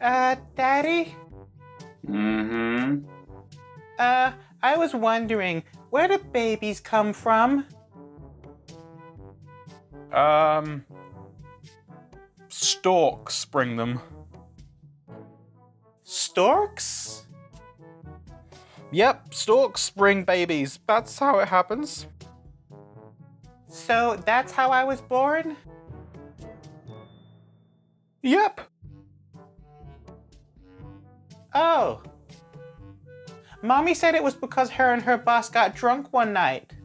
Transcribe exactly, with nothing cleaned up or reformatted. Uh, Daddy? Mm-hmm. Uh, I was wondering, where do babies come from? Um, storks bring them. Storks? Yep, storks bring babies. That's how it happens. So that's how I was born? Yep. Oh. Mommy said it was because her and her boss got drunk one night.